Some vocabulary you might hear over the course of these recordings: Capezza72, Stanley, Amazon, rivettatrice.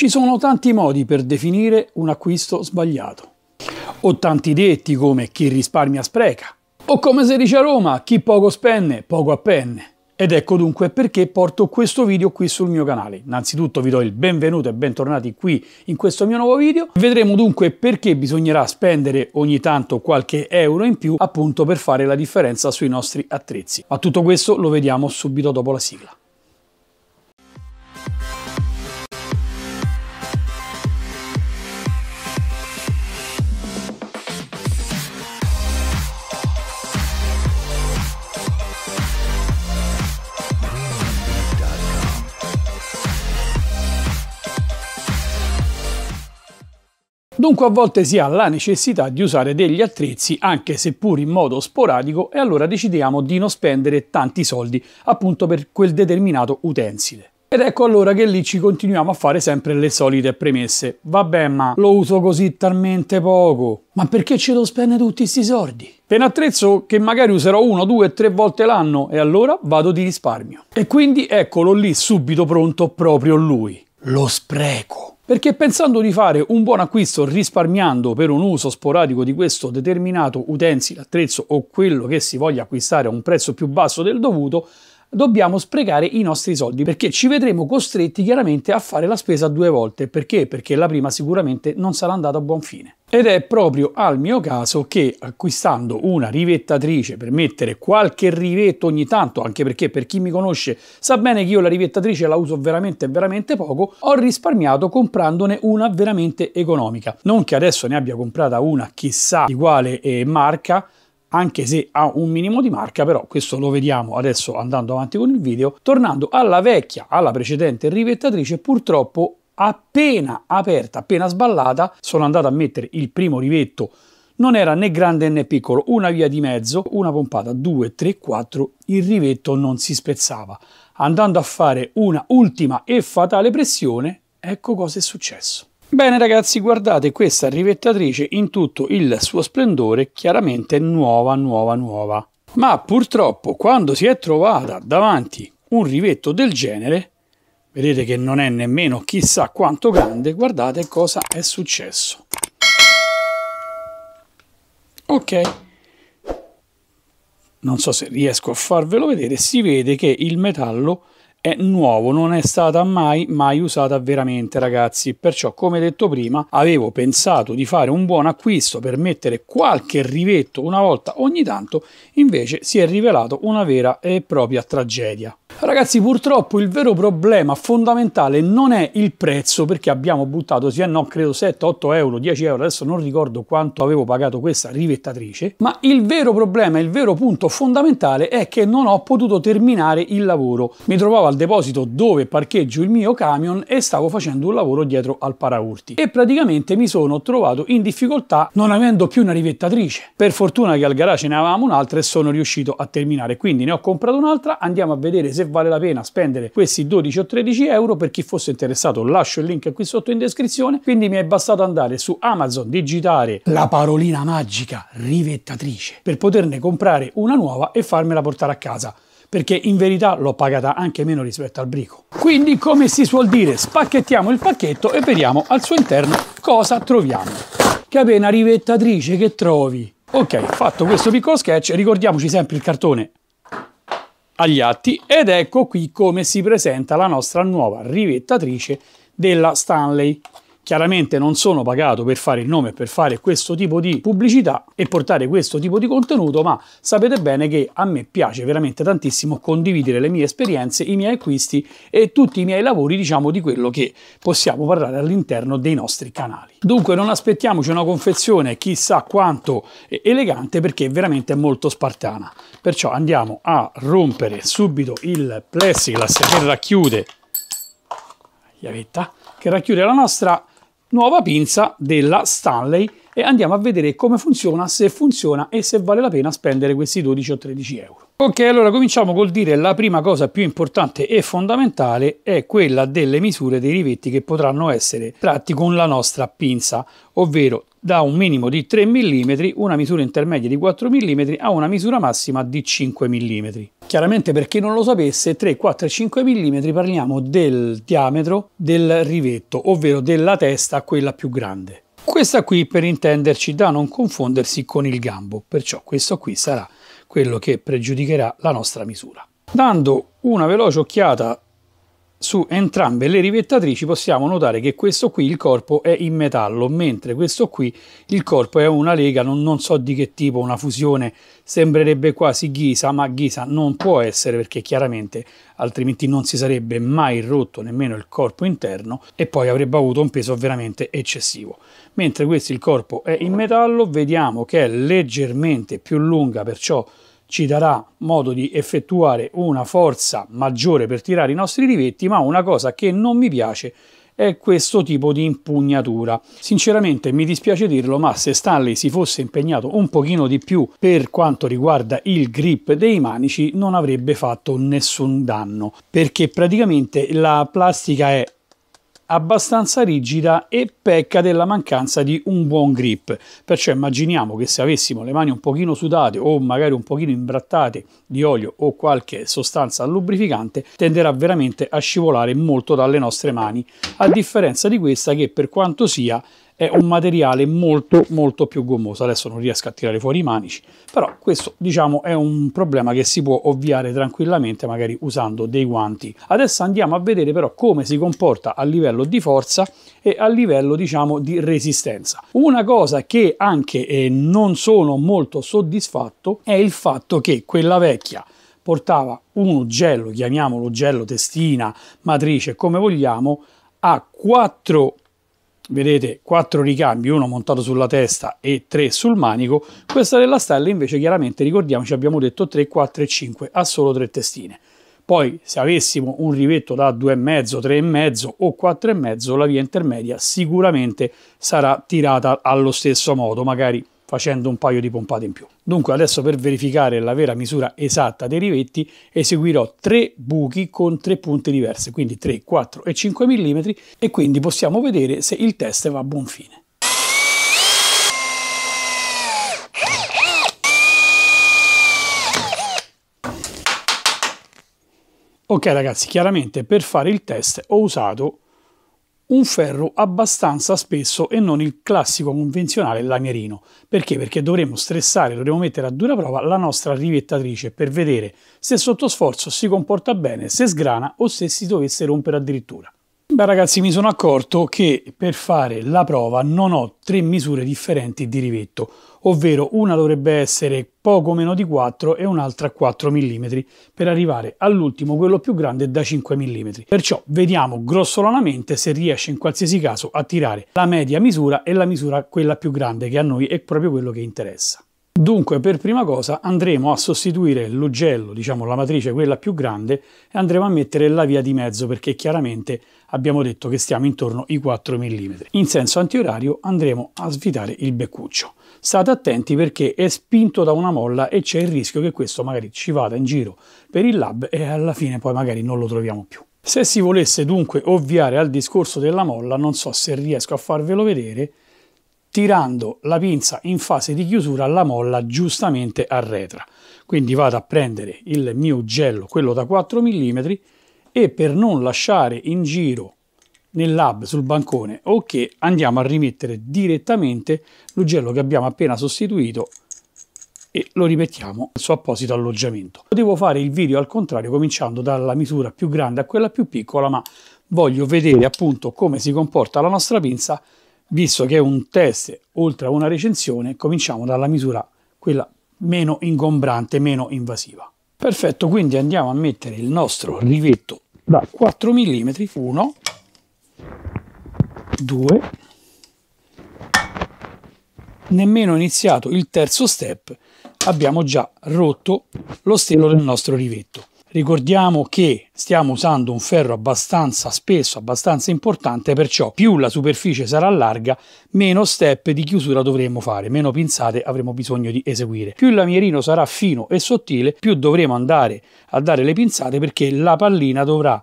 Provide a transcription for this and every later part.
Ci sono tanti modi per definire un acquisto sbagliato, o tanti detti come chi risparmia spreca, o come si dice a Roma, chi poco spende, poco appenne. Ed ecco dunque perché porto questo video qui sul mio canale. Innanzitutto vi do il benvenuto e bentornati qui in questo mio nuovo video. Vedremo dunque perché bisognerà spendere ogni tanto qualche euro in più appunto per fare la differenza sui nostri attrezzi. Ma tutto questo lo vediamo subito dopo la sigla. Dunque a volte si ha la necessità di usare degli attrezzi anche seppur in modo sporadico e allora decidiamo di non spendere tanti soldi appunto per quel determinato utensile. Ed ecco allora che lì ci continuiamo a fare sempre le solite premesse. Vabbè, ma lo uso così talmente poco. Ma perché ce lo spende tutti sti soldi? Per un attrezzo che magari userò 1, 2, 3 volte l'anno e allora vado di risparmio. E quindi eccolo lì subito pronto proprio lui. Lo spreco. Perché pensando di fare un buon acquisto risparmiando per un uso sporadico di questo determinato utensile, attrezzo o quello che si voglia acquistare a un prezzo più basso del dovuto, dobbiamo sprecare i nostri soldi, perché ci vedremo costretti chiaramente a fare la spesa 2 volte. Perché? Perché la prima sicuramente non sarà andata a buon fine. Ed è proprio al mio caso che, acquistando una rivettatrice per mettere qualche rivetto ogni tanto, anche perché per chi mi conosce sa bene che io la rivettatrice la uso veramente poco, ho risparmiato comprandone una veramente economica. Non che adesso ne abbia comprata una chissà di quale marca, anche se ha un minimo di marca, però questo lo vediamo adesso andando avanti con il video. Tornando alla vecchia, alla precedente rivettatrice, purtroppo appena aperta, appena sballata, sono andato a mettere il primo rivetto. Non era né grande né piccolo, una via di mezzo, una pompata, 2, 3, 4, il rivetto non si spezzava. Andando a fare una ultima e fatale pressione, ecco cosa è successo. Bene ragazzi, guardate questa rivettatrice in tutto il suo splendore, chiaramente nuova. Ma purtroppo quando si è trovata davanti un rivetto del genere, vedete che non è nemmeno chissà quanto grande, guardate cosa è successo. Ok, non so se riesco a farvelo vedere, si vede che il metallo è nuovo, non è stata mai usata veramente ragazzi. Perciò, come detto prima, avevo pensato di fare un buon acquisto per mettere qualche rivetto una volta ogni tanto, invece si è rivelato una vera e propria tragedia. Ragazzi, purtroppo il vero problema fondamentale non è il prezzo, perché abbiamo buttato, sì e no, credo 7, 8 euro, 10 euro, adesso non ricordo quanto avevo pagato questa rivettatrice, ma il vero problema, il vero punto fondamentale è che non ho potuto terminare il lavoro. Mi trovavo al deposito dove parcheggio il mio camion e stavo facendo un lavoro dietro al paraurti e praticamente mi sono trovato in difficoltà non avendo più una rivettatrice. Per fortuna che al garage ne avevamo un'altra e sono riuscito a terminare, quindi ne ho comprato un'altra. Andiamo a vedere se vale la pena spendere questi 12 o 13 euro. Per chi fosse interessato lascio il link qui sotto in descrizione. Quindi mi è bastato andare su Amazon, digitare la parolina magica rivettatrice per poterne comprare una nuova e farmela portare a casa, perché in verità l'ho pagata anche meno rispetto al brico. Quindi, come si suol dire, spacchettiamo il pacchetto e vediamo al suo interno cosa troviamo. Capena rivettatrice che trovi. Ok, fatto questo piccolo sketch, ricordiamoci sempre il cartone agli atti, ed ecco qui come si presenta la nostra nuova rivettatrice della Stanley. Chiaramente non sono pagato per fare il nome, per fare questo tipo di pubblicità e portare questo tipo di contenuto, ma sapete bene che a me piace veramente tantissimo condividere le mie esperienze, i miei acquisti e tutti i miei lavori, diciamo, di quello che possiamo parlare all'interno dei nostri canali. Dunque non aspettiamoci una confezione chissà quanto elegante, perché è veramente molto spartana. Perciò andiamo a rompere subito il plexiglass che racchiude la nostra nuova pinza della Stanley e andiamo a vedere come funziona, se funziona e se vale la pena spendere questi 12 o 13 euro. Ok, allora cominciamo col dire la prima cosa più importante e fondamentale è quella delle misure dei rivetti che potranno essere tratti con la nostra pinza, ovvero da un minimo di 3 mm, una misura intermedia di 4 mm a una misura massima di 5 mm. Chiaramente, per chi non lo sapesse, 3, 4 e 5 mm parliamo del diametro del rivetto, ovvero della testa, quella più grande. Questa qui, per intenderci, da non confondersi con il gambo, perciò questo qui sarà quello che pregiudicherà la nostra misura. Dando una veloce occhiata su entrambe le rivettatrici possiamo notare che questo qui il corpo è in metallo, mentre questo qui il corpo è una lega, non so di che tipo, una fusione, sembrerebbe quasi ghisa, ma ghisa non può essere perché chiaramente altrimenti non si sarebbe mai rotto nemmeno il corpo interno e poi avrebbe avuto un peso veramente eccessivo. Mentre questo il corpo è in metallo, vediamo che è leggermente più lunga, perciò ci darà modo di effettuare una forza maggiore per tirare i nostri rivetti, ma una cosa che non mi piace è questo tipo di impugnatura. Sinceramente mi dispiace dirlo, ma se Stanley si fosse impegnato un pochino di più per quanto riguarda il grip dei manici non avrebbe fatto nessun danno, perché praticamente la plastica è abbastanza rigida e pecca della mancanza di un buon grip, perciò immaginiamo che se avessimo le mani un pochino sudate o magari un pochino imbrattate di olio o qualche sostanza lubrificante tenderà veramente a scivolare molto dalle nostre mani, a differenza di questa che per quanto sia è un materiale molto più gommoso. Adesso non riesco a tirare fuori i manici, però questo diciamo è un problema che si può ovviare tranquillamente magari usando dei guanti. Adesso andiamo a vedere però come si comporta a livello di forza e a livello diciamo di resistenza. Una cosa che anche non sono molto soddisfatto è il fatto che quella vecchia portava un ugello, chiamiamolo ugello, testina, matrice, come vogliamo, a 4, vedete, 4 ricambi, uno montato sulla testa e 3 sul manico. Questa della Stanley invece, chiaramente, ricordiamoci, abbiamo detto 3, 4 e 5, ha solo 3 testine. Poi se avessimo un rivetto da 2,5, 3,5 o 4,5, la via intermedia sicuramente sarà tirata allo stesso modo, magari facendo un paio di pompate in più. Dunque adesso, per verificare la vera misura esatta dei rivetti, eseguirò 3 buchi con 3 punte diverse, quindi 3, 4 e 5 mm, e quindi possiamo vedere se il test va a buon fine. Ok ragazzi, chiaramente per fare il test ho usato un ferro abbastanza spesso e non il classico convenzionale lanierino. Perché? Perché dovremo stressare, dovremo mettere a dura prova la nostra rivettatrice per vedere se sotto sforzo si comporta bene, se sgrana o se si dovesse rompere addirittura. Beh ragazzi, mi sono accorto che per fare la prova non ho 3 misure differenti di rivetto, ovvero una dovrebbe essere poco meno di 4 e un'altra 4 mm, per arrivare all'ultimo, quello più grande, da 5 mm. Perciò vediamo grossolanamente se riesce in qualsiasi caso a tirare la media misura e la misura quella più grande, che a noi è proprio quello che interessa. Dunque per prima cosa andremo a sostituire l'ugello, diciamo la matrice quella più grande, e andremo a mettere la via di mezzo, perché chiaramente abbiamo detto che stiamo intorno ai 4 mm. In senso antiorario andremo a svitare il beccuccio. State attenti perché è spinto da una molla e c'è il rischio che questo magari ci vada in giro per il lab e alla fine poi magari non lo troviamo più. Se si volesse dunque ovviare al discorso della molla, non so se riesco a farvelo vedere, tirando la pinza in fase di chiusura la molla giustamente arretra. Quindi vado a prendere il mio ugello, quello da 4 mm, e per non lasciare in giro nel lab, sul bancone, ok, andiamo a rimettere direttamente l'ugello che abbiamo appena sostituito e lo rimettiamo al suo apposito alloggiamento. Devo fare il video al contrario, cominciando dalla misura più grande a quella più piccola, ma voglio vedere appunto come si comporta la nostra pinza. Visto che è un test, oltre a una recensione, cominciamo dalla misura quella meno ingombrante, meno invasiva. Perfetto, quindi andiamo a mettere il nostro rivetto da 4 mm, 1, 2, nemmeno iniziato il terzo step abbiamo già rotto lo stelo del nostro rivetto. Ricordiamo che stiamo usando un ferro abbastanza spesso, abbastanza importante, perciò più la superficie sarà larga, meno step di chiusura dovremo fare, meno pinzate avremo bisogno di eseguire. Più il lamierino sarà fino e sottile, più dovremo andare a dare le pinzate, perché la pallina dovrà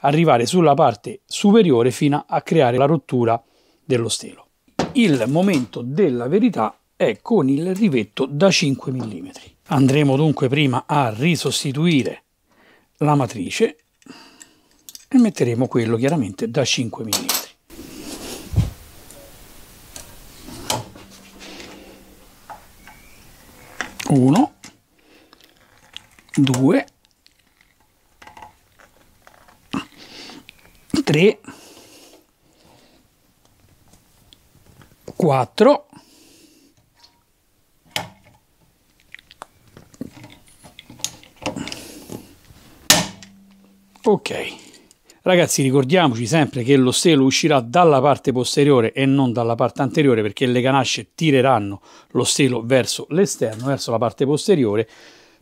arrivare sulla parte superiore fino a creare la rottura dello stelo. Il momento della verità è con il rivetto da 5 mm. Andremo dunque prima a risostituire la matrice e metteremo quello chiaramente da 5 mm. Uno, due, tre, quattro, 5. Ok, ragazzi, ricordiamoci sempre che lo stelo uscirà dalla parte posteriore e non dalla parte anteriore, perché le ganasce tireranno lo stelo verso l'esterno, verso la parte posteriore.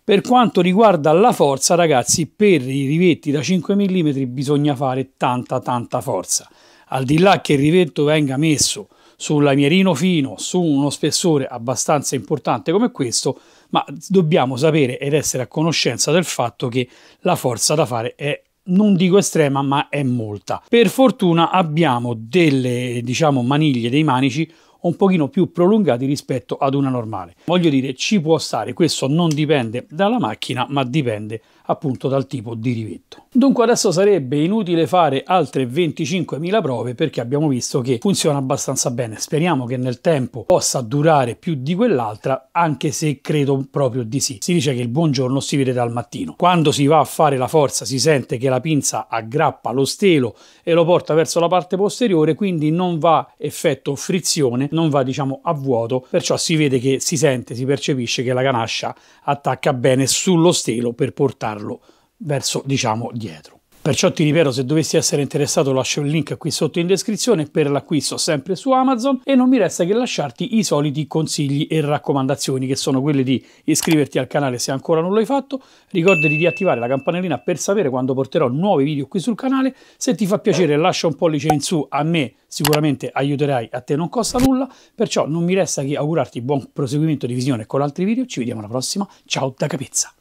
Per quanto riguarda la forza, ragazzi, per i rivetti da 5 mm bisogna fare tanta forza. Al di là che il rivetto venga messo sul lamierino fino, su uno spessore abbastanza importante come questo, ma dobbiamo sapere ed essere a conoscenza del fatto che la forza da fare è, non dico estrema, ma è molta. Per fortuna abbiamo delle, diciamo, maniglie, dei manici un pochino più prolungati rispetto ad una normale. Voglio dire, ci può stare, questo non dipende dalla macchina, ma dipende appunto dal tipo di rivetto. Dunque adesso sarebbe inutile fare altre 25.000 prove, perché abbiamo visto che funziona abbastanza bene. Speriamo che nel tempo possa durare più di quell'altra, anche se credo proprio di sì. Si dice che il buongiorno si vede dal mattino. Quando si va a fare la forza si sente che la pinza aggrappa lo stelo e lo porta verso la parte posteriore, quindi non va effetto frizione, non va, diciamo, a vuoto, perciò si vede, che si sente, si percepisce che la ganascia attacca bene sullo stelo per portarlo verso, diciamo, dietro. Perciò ti ripeto, se dovessi essere interessato lascio il link qui sotto in descrizione per l'acquisto sempre su Amazon, e non mi resta che lasciarti i soliti consigli e raccomandazioni, che sono quelle di iscriverti al canale se ancora non l'hai fatto, ricordati di attivare la campanellina per sapere quando porterò nuovi video qui sul canale, se ti fa piacere lascia un pollice in su, a me sicuramente aiuterai, a te non costa nulla, perciò non mi resta che augurarti buon proseguimento di visione con altri video, ci vediamo alla prossima, ciao da Capezza!